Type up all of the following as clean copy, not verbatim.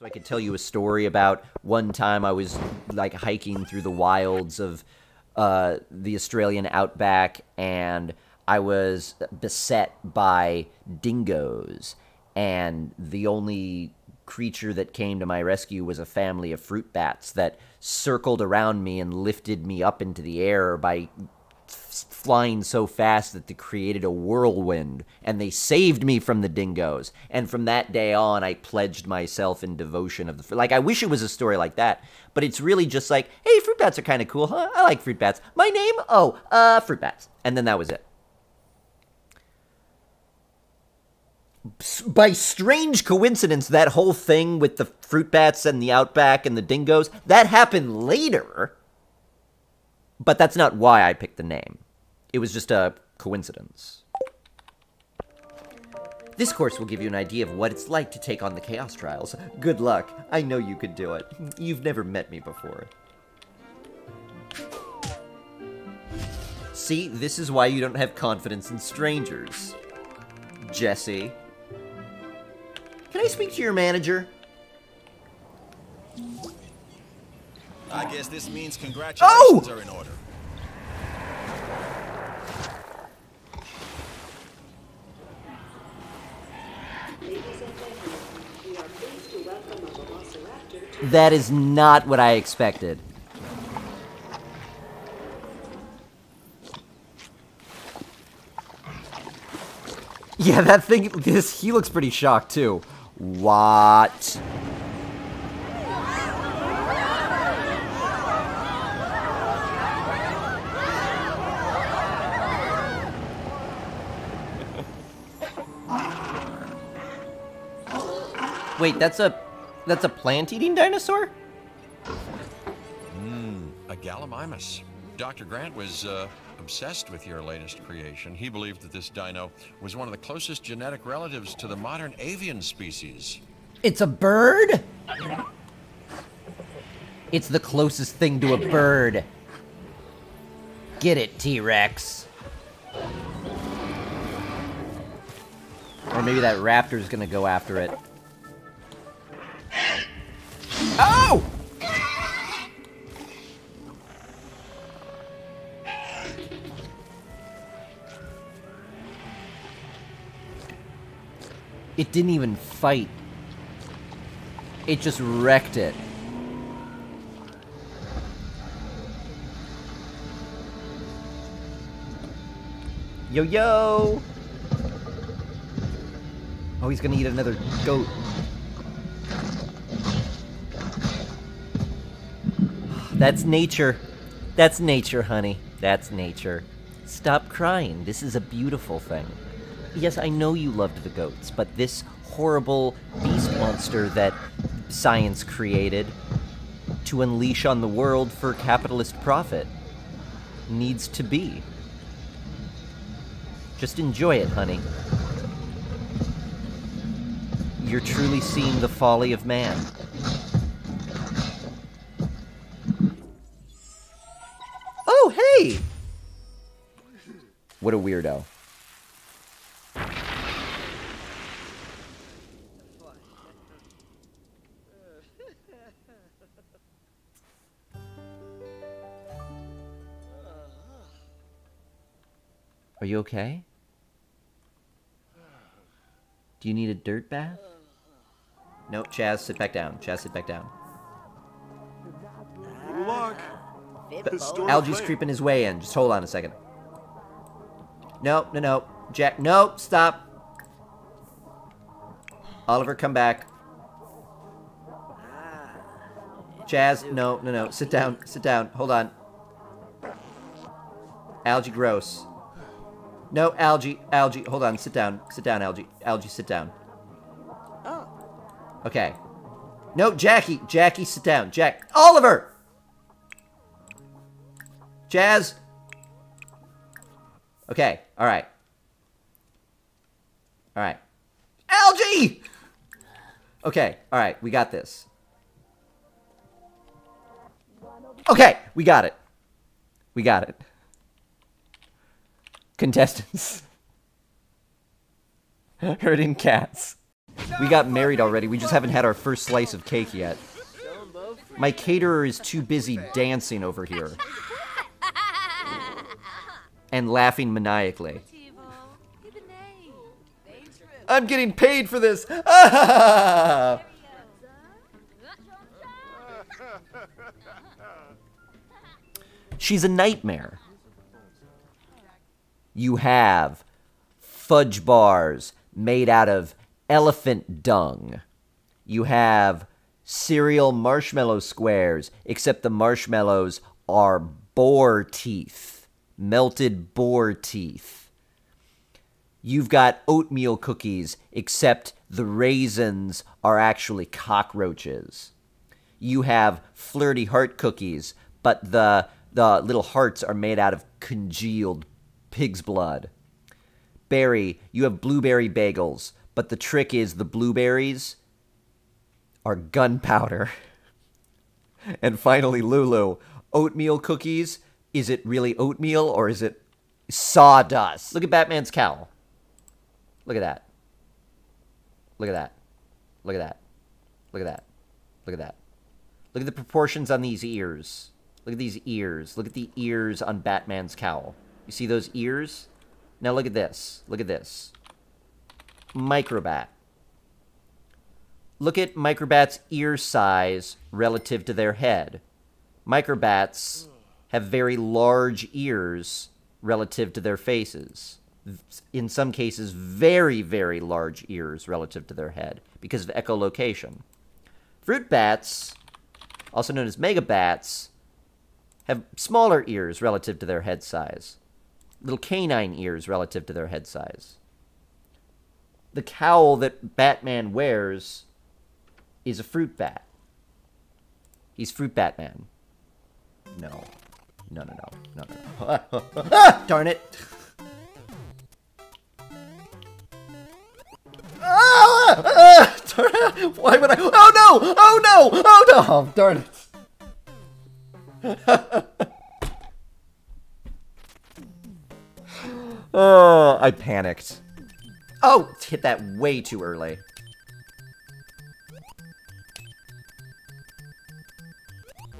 So I could tell you a story about one time I was like hiking through the wilds of the Australian outback, and I was beset by dingoes, and the only creature that came to my rescue was a family of fruitbats that circled around me and lifted me up into the air by flying so fast that they created a whirlwind, and they saved me from the dingoes. And from that day on, I pledged myself in devotion of the... Like, I wish it was a story like that, but it's really just like, hey, fruitbats are kind of cool, huh? I like fruitbats. My name? Oh, fruitbats. And then that was it. By strange coincidence, that whole thing with the fruitbats and the outback and the dingoes, that happened later. But that's not why I picked the name. It was just a coincidence. This course will give you an idea of what it's like to take on the Chaos Trials. Good luck. I know you could do it. You've never met me before. See, this is why you don't have confidence in strangers. Jesse. Can I speak to your manager? I guess this means congratulations are in order. That is not what I expected. Yeah, that thing, he looks pretty shocked too. What? Wait, that's a plant-eating dinosaur? A Gallimimus. Dr. Grant was obsessed with your latest creation. He believed that this dino was one of the closest genetic relatives to the modern avian species. It's a bird? It's the closest thing to a bird. Get it, T-Rex. Or maybe that raptor's gonna go after it. Oh! It didn't even fight. It just wrecked it. Yo, yo! Oh, he's gonna eat another goat. That's nature. That's nature, honey. That's nature. Stop crying. This is a beautiful thing. Yes, I know you loved the goats, but this horrible beast monster that science created to unleash on the world for capitalist profit needs to be. Just enjoy it, honey. You're truly seeing the folly of man. What a weirdo. Are you okay? Do you need a dirt bath? No, Chaz, sit back down. Chaz, sit back down. Good luck. Algae's creeping his way in. Just hold on a second. No, no, no. Jack, no, stop. Oliver, come back. Chaz, no, no, no. Sit down, sit down. Hold on. Algae, gross. No, Algae, Algae. Hold on, sit down. Sit down, Algae. Algae, sit down. Oh. Okay. No, Jackie. Jackie, sit down. Jack. Oliver! Chaz! Okay, alright. Alright. Algae! Okay, alright, we got this. Okay, we got it. We got it. Contestants. Herding cats. We got married already, we just haven't had our first slice of cake yet. My caterer is too busy dancing over here. And laughing maniacally. I'm getting paid for this! Ah! She's a nightmare. You have fudge bars made out of elephant dung. You have cereal marshmallow squares, except the marshmallows are boar teeth. Melted boar teeth. You've got oatmeal cookies, except the raisins are actually cockroaches. You have flirty heart cookies, but the little hearts are made out of congealed pig's blood. Berry, you have blueberry bagels, but the trick is the blueberries are gunpowder. And finally, Lulu, oatmeal cookies. Is it really oatmeal or is it sawdust? Look at Batman's cowl. Look at that. Look at that. Look at that. Look at that. Look at that. Look at the proportions on these ears. Look at these ears. Look at the ears on Batman's cowl. You see those ears? Now look at this. Look at this. Microbat. Look at Microbat's ear size relative to their head. Microbats have very large ears relative to their faces. In some cases, very, very large ears relative to their head because of echolocation. Fruitbats, also known as megabats, have smaller ears relative to their head size. Little canine ears relative to their head size. The cowl that Batman wears is a fruit bat. He's Fruit Batman. No. No, no, no. No, no, no. Ah, darn it! Ah! Ah! Darn it! Why would I? Oh no! Oh no! Oh no! Oh, darn it! Oh, I panicked. Oh, hit that way too early.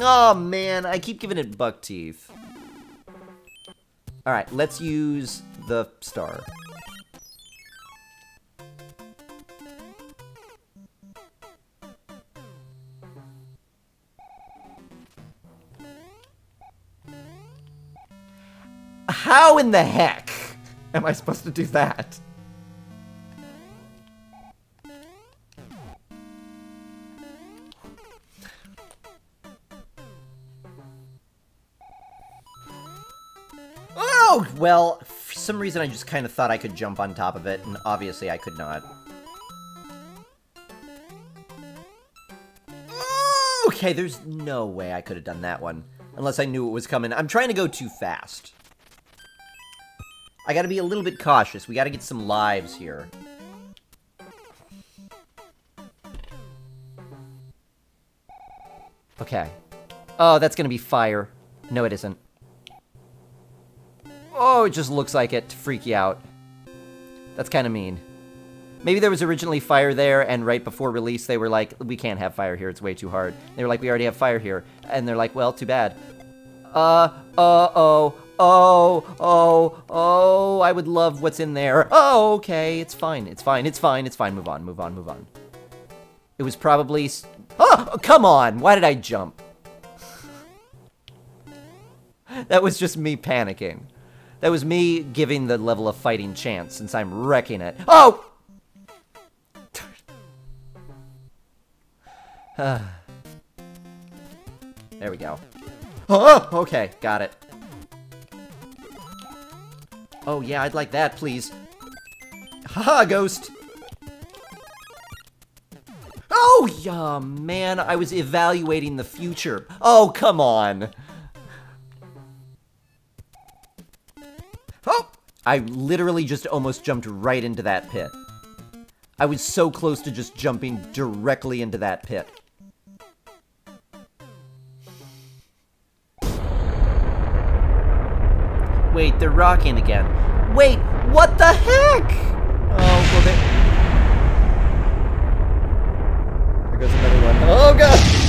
Oh man, I keep giving it buck teeth. All right, let's use the star. How in the heck am I supposed to do that? Oh, well, for some reason I just kind of thought I could jump on top of it, and obviously I could not. Okay, there's no way I could have done that one, unless I knew it was coming. I'm trying to go too fast. I gotta be a little bit cautious. We gotta get some lives here. Okay. Oh, that's gonna be fire. No, it isn't. Oh, it just looks like it to freak you out. That's kind of mean. Maybe there was originally fire there, and right before release, they were like, we can't have fire here, it's way too hard. They were like, we already have fire here. And they're like, well, too bad. Oh, I would love what's in there. Oh, okay, it's fine. Move on. It was probably... Oh, come on! Why did I jump? That was just me panicking. That was me giving the level of fighting chance, since I'm wrecking it. Oh! There we go. Oh, okay, got it. Oh, yeah, I'd like that, please. Haha, ghost! Oh, yeah, man, I was evaluating the future. Oh, come on! Oh! I literally just almost jumped right into that pit. I was so close to just jumping directly into that pit. Wait, they're rocking again. Wait, what the heck? Oh, well, There goes another one. Oh god!